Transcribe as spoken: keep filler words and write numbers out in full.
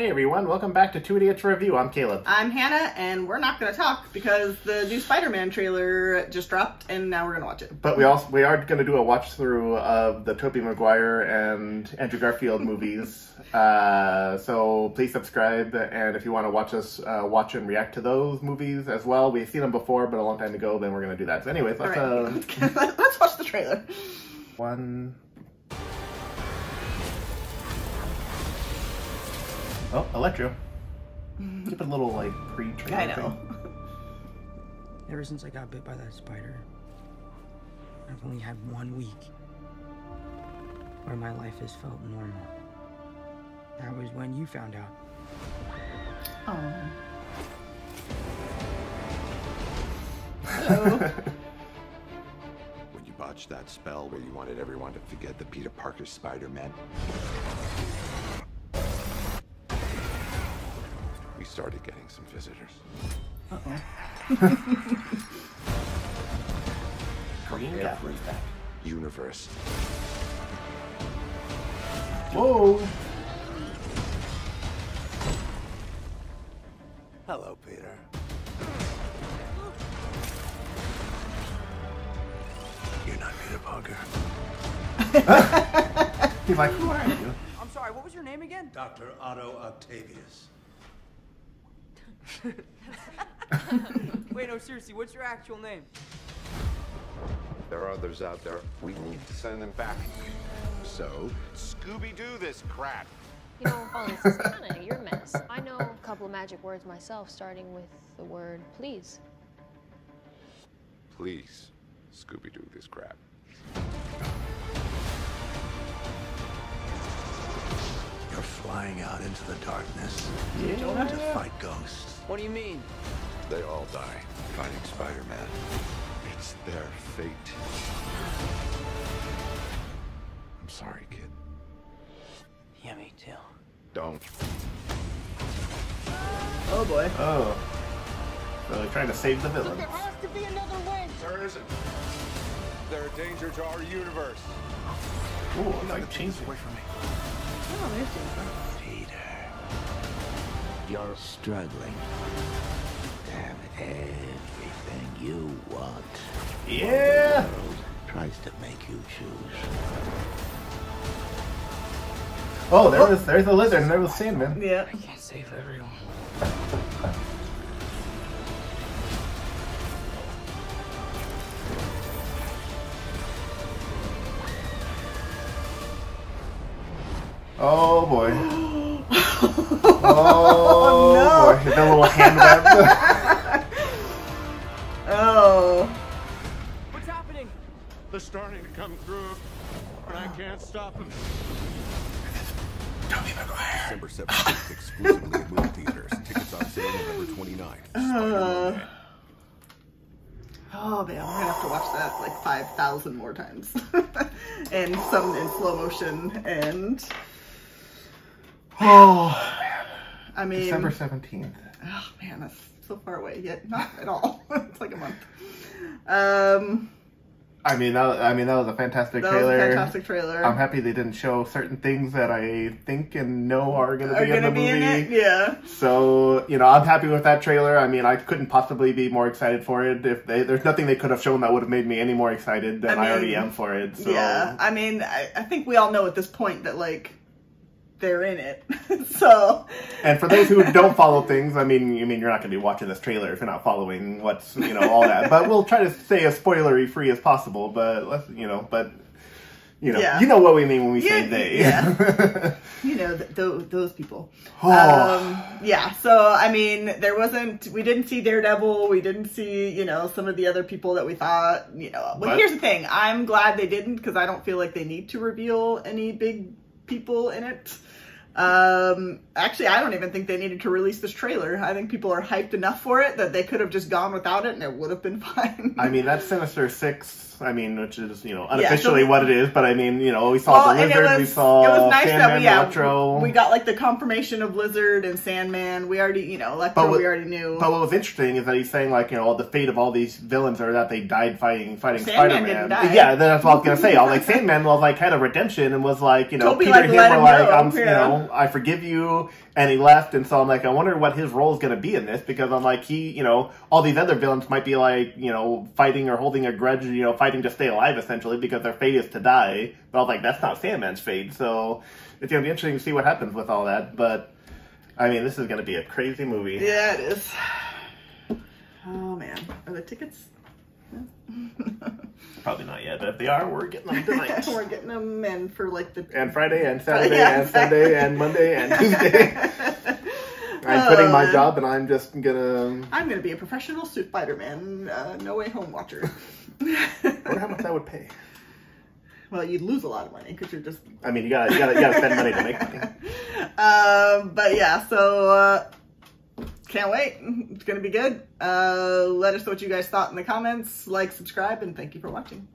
Hey everyone, welcome back to Two Idiots Review. I'm Caleb. I'm Hannah, and we're not going to talk because the new Spider-Man trailer just dropped, and now we're going to watch it. But we also we are going to do a watch through of the Tobey Maguire and Andrew Garfield movies. uh, so please subscribe, and if you want to watch us uh, watch and react to those movies as well, we've seen them before, but a long time ago. Then we're going to do that. So anyways, let's right. uh... let's watch the trailer. One. Oh, Electro. Keep it a little, like, pre-trailer I know. Thing. Ever since I got bit by that spider, I've only had one week where my life has felt normal. That was when you found out. Oh. Hello? When you botched that spell where you wanted everyone to forget the Peter Parker Spider-Man, we started getting some visitors. Uh-oh. Green yeah. Everything. Universe. Whoa! Hello, Peter. You're not Peter Parker. He's like, who are you? I'm sorry, what was your name again? Doctor Otto Octavius. Wait, no, seriously, what's your actual name? There are others out there. We need to send them back. So, Scooby-Doo this crap. You know, Holly, this is kind of your mess. I know a couple of magic words myself, starting with the word please. Please, Scooby-Doo this crap. You're flying out into the darkness. You don't have to fight ghosts. What do you mean? They all die fighting Spider-Man. It's their fate. I'm sorry, kid. Yeah, me too. Don't. Oh boy. Oh. Really trying to save the villain. There has to be another way. There isn't. They're a danger to our universe. Ooh, I like changed away from me. Oh, there's danger. Peter, you're struggling. Damn everything you want. Yeah. The world tries to make you choose. Oh, there was there's the lizard and there was Sandman. Yeah. I can't save everyone. Oh boy. Oh, oh no. Boy. That little hand web. Oh. What's happening? They're starting to come through, but I can't stop them. Tobey Maguire. December seventeenth, exclusively at movie theaters. Tickets on sale November twenty-ninth. Uh, oh man, we're gonna have to watch that like five thousand more times. And some in slow motion and. Oh, man. I mean, December seventeenth. Oh man, that's so far away. Yet not at all. It's like a month. Um, I mean, that, I mean that was a fantastic that trailer. Was a fantastic trailer. I'm happy they didn't show certain things that I think and know are going to be in the be movie. In it? Yeah. So you know, I'm happy with that trailer. I mean, I couldn't possibly be more excited for it. If they, there's nothing they could have shown that would have made me any more excited than I, mean, I already am for it. So. Yeah. I mean, I, I think we all know at this point that like. They're in it, so. And for those who don't follow things, I mean, you I mean you're not going to be watching this trailer if you're not following what's you know all that. But we'll try to stay as spoilery free as possible. But let's you know, but you know, yeah. you know what we mean when we you, say they. Yeah. You know th th those people. Oh. Um, yeah. So I mean, there wasn't. We didn't see Daredevil. We didn't see you know some of the other people that we thought you know. Well, but here's the thing. I'm glad they didn't because I don't feel like they need to reveal any big. People in it. Um, actually, I don't even think they needed to release this trailer. I think people are hyped enough for it that they could have just gone without it and it would have been fine. I mean, that Sinister Six I mean, which is, you know, unofficially yeah, so, what it is, but I mean, you know, we saw well, the Lizard, was, we saw it was nice Sandman, that we, yeah, Electro. We got, like, the confirmation of Lizard and Sandman. We already, you know, Electro, what, we already knew. But what was interesting is that he's saying, like, you know, the fate of all these villains are that they died fighting fighting Spider-Man. Yeah, and then that's what I was going to say. All, like, Sandman was, like, had a redemption and was, like, you know, Toby, Peter like, and him were like, go, I'm, you know, I forgive you. And he left, and so I'm like, I wonder what his role is going to be in this, because I'm like, he, you know, all these other villains might be like, you know, fighting or holding a grudge, you know, fighting to stay alive, essentially, because their fate is to die. But I was like, that's not Sandman's fate, so it's going to be interesting to see what happens with all that. But, I mean, this is going to be a crazy movie. Yeah, it is. Oh, man. Are there tickets? Probably not yet, but if they are, we're getting them tonight. We're getting them in for like the... And Friday, and Saturday, yeah, and exactly. Sunday, and Monday, and Tuesday. I'm quitting uh, my job, and I'm just gonna... I'm gonna be a professional Spider-Man, uh, No Way Home watcher. I wonder how much I would pay. Well, you'd lose a lot of money, because you're just... I mean, you gotta, you gotta, you gotta spend money to make money. Um, but yeah, so... Uh, Can't wait. It's going to be good. Uh, let us know what you guys thought in the comments. Like, subscribe, and thank you for watching.